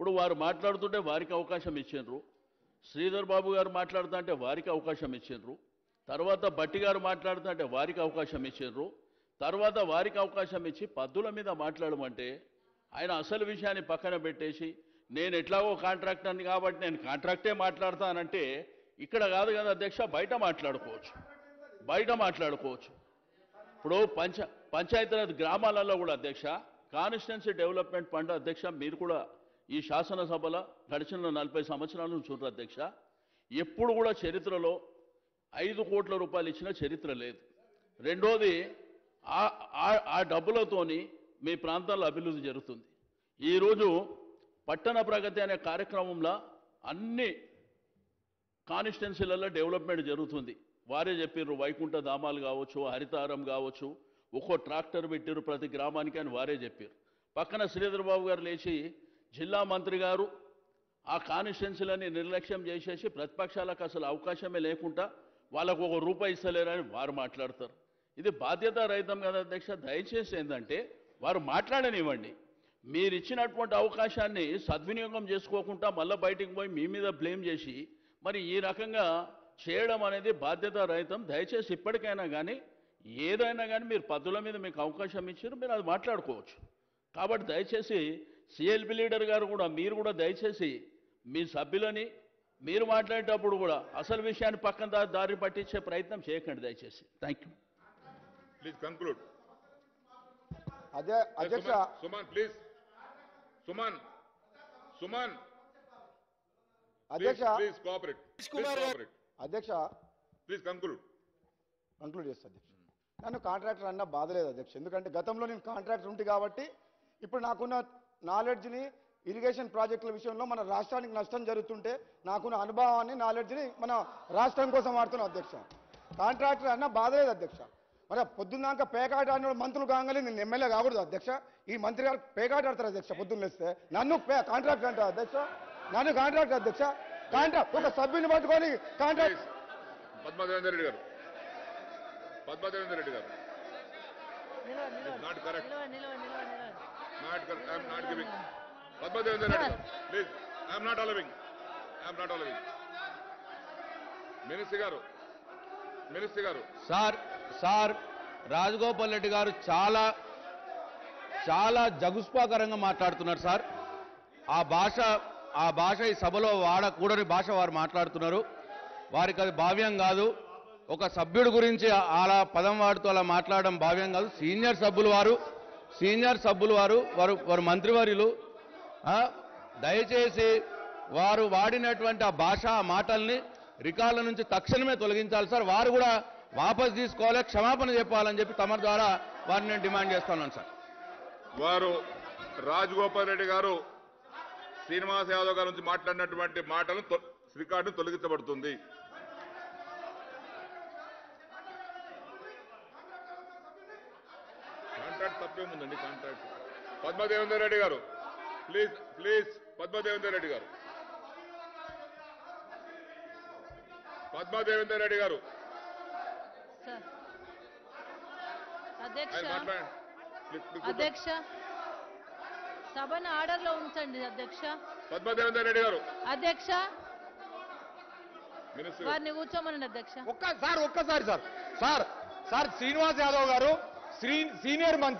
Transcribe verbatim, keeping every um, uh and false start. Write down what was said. ఇప్పుడు వారు మాట్లాడుతుంటే వారికి అవకాశం ఇచ్చినారు, శ్రీధర్ బాబు గారు మాట్లాడుతుంటే వారికి అవకాశం ఇచ్చినారు, తర్వాత బట్టి గారు మాట్లాడుతుంటే వారికి అవకాశం ఇచ్చినారు, తర్వాత వారికి అవకాశం ఇచ్చి పద్దుల మీద మాట్లాడమంటే ఆయన అసలు విషయాన్ని పక్కన పెట్టేసి నేను ఎట్లాగో కాంట్రాక్టర్ని కాబట్టి నేను కాంట్రాక్టే మాట్లాడతానంటే ఇక్కడ కాదు కదా అధ్యక్ష, బయట మాట్లాడుకోవచ్చు, బయట మాట్లాడుకోవచ్చు. ఇప్పుడు పంచ పంచాయతీరాజ్ గ్రామాలలో కూడా అధ్యక్ష కాన్స్టిట్యున్సీ డెవలప్మెంట్ ఫండ్ అధ్యక్ష మీరు కూడా ఈ శాసనసభలో గడిచిన నలభై సంవత్సరాల నుంచి చూడరు అధ్యక్ష, ఎప్పుడు కూడా చరిత్రలో ఐదు కోట్ల రూపాయలు ఇచ్చిన చరిత్ర లేదు. రెండోది ఆ డబ్బులతోని మీ ప్రాంతాల్లో అభివృద్ధి జరుగుతుంది. ఈరోజు పట్టణ ప్రగతి అనే కార్యక్రమంలో అన్ని కాన్స్టిట్యున్సీలలో డెవలప్మెంట్ జరుగుతుంది. వారే చెప్పారు వైకుంఠ ధామాలు కావచ్చు, హరితారం కావచ్చు, ఒక్కో ట్రాక్టర్ పెట్టారు ప్రతి గ్రామానికి అని వారే చెప్పారు. పక్కన శ్రీధర్ బాబు గారు లేచి జిల్లా మంత్రి గారు ఆ కాన్స్టిట్యున్సీలని నిర్లక్ష్యం చేసేసి ప్రతిపక్షాలకు అసలు అవకాశమే లేకుండా వాళ్ళకు ఒక రూపాయి ఇస్తలేరని వారు మాట్లాడతారు. ఇది బాధ్యత రహితం కదా అధ్యక్ష. దయచేసి ఏంటంటే వారు మాట్లాడనివ్వండి, మీరు ఇచ్చినటువంటి అవకాశాన్ని సద్వినియోగం చేసుకోకుండా మళ్ళీ బయటికి పోయి మీ మీద బ్లేమ్ చేసి మరి ఈ రకంగా చేయడం అనేది బాధ్యత రహితం. దయచేసి ఇప్పటికైనా కానీ ఏదైనా కానీ మీరు పద్ధతుల మీద మీకు అవకాశం ఇచ్చారు, మీరు అది మాట్లాడుకోవచ్చు. కాబట్టి దయచేసి సిఎల్పి లీడర్ గారు కూడా మీరు కూడా దయచేసి మీ సభ్యులని మీరు మాట్లాడేటప్పుడు కూడా అసలు విషయాన్ని పక్కన దారి పట్టించే ప్రయత్నం చేయకండి దయచేసి. Thank you. Please conclude. అదే అధ్యక్ష సుమన్ ప్లీజ్ సుమన్ సుమన్ అధ్యక్ష ప్లీజ్ కోఆపరేట్ కోఆపరేట్ అధ్యక్ష ప్లీజ్ కంక్లూడ్ కంక్లూడ్ చేస్తా అధ్యక్ష. నన్ను కాంట్రాక్టర్ అన్న బాధలేదు అధ్యక్ష, ఎందుకంటే గతంలో నేను కాంట్రాక్టర్ ఉంటే కాబట్టి ఇప్పుడు నాకున్న నాలెడ్జ్ని ఇరిగేషన్ ప్రాజెక్టుల విషయంలో మన రాష్ట్రానికి నష్టం జరుగుతుంటే నాకున్న అనుభవాన్ని నాలెడ్జ్ని మన రాష్ట్రం కోసం వాడుతున్నాం అధ్యక్ష. కాంట్రాక్టర్ అన్న బాధలేదు అధ్యక్ష. మరి పొద్దున్నాక పేకాట ఆడిన మంత్రులు కాగానే నేను ఎమ్మెల్యే కాకూడదు అధ్యక్ష. ఈ మంత్రి గారు పేకాట ఆడతారు అధ్యక్ష, పొద్దున్న లేస్తే నన్ను కాంట్రాక్టర్ అంటారు అధ్యక్ష, నన్ను కాంట్రాక్టర్ అధ్యక్ష. కాంట్రాక్ట్ ఒక సభ్యుని పట్టుకొని కాంట్రాక్ట్. పద్మదేవేందర్ రెడ్డి గారు పద్మదేవేందర్ రెడ్డి గారు not correct not correct I am not giving Padma Devender Reddy గారు please I am not allowing I am not allowing minister గారు మినిస్టర్ గారు సార్ సార్ రాజగోపాల్ రెడ్డి గారు చాలా చాలా జగుస్పాకరంగా మాట్లాడుతున్నారు సార్. ఆ భాష ఆ భాష ఈ సభలో వాడకూడని భాష వారు మాట్లాడుతున్నారు, వారికి అది భావ్యం కాదు. ఒక సభ్యుడి గురించి అలా పదం వాడుతూ అలా మాట్లాడడం భావ్యం కాదు. సీనియర్ సభ్యులు వారు సీనియర్ సభ్యులు వారు వారు వారు మంత్రివర్యులు, దయచేసి వారు వాడినటువంటి ఆ భాష ఆ మాటల్ని రికార్డుల నుంచి తక్షణమే తొలగించాలి సార్. వారు కూడా వాపసు తీసుకోవాలి, క్షమాపణ చెప్పాలని చెప్పి తమ ద్వారా వారిని నేను డిమాండ్ చేస్తున్నాను సార్. వారు రాజగోపాల్ రెడ్డి గారు శ్రీనివాస్ యాదవ్ గారి నుంచి మాట్లాడినటువంటి మాటలు రికార్డు తొలగించబడుతుంది. కాంట్రాక్ట్ తప్పేముందండి కాంట్రాక్ట్. పద్మదేవేందర్ రెడ్డి గారు ప్లీజ్ ప్లీజ్ పద్మదేవేందర్ రెడ్డి గారు పద్మదేవేందర్ రెడ్డి గారు అధ్యక్ష సభను ఆర్డర్ లో ఉంచండి అధ్యక్ష. పద్మదేవేందర్ రెడ్డి గారు అధ్యక్ష వారిని కూర్చోమనండి అధ్యక్ష. ఒక్కసారి ఒక్కసారి sir sir sir Srinivas Yadav గారు సీనియర్ మంత్రి